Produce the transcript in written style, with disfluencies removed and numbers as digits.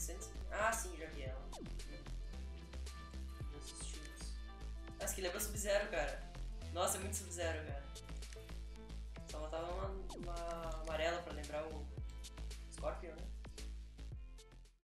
interessantes. Ah, sim, já vi ela. Nossa, que lembra Sub-Zero, cara. Nossa, é muito Sub-Zero, cara. Só botava uma amarela pra lembrar o Scorpion, né?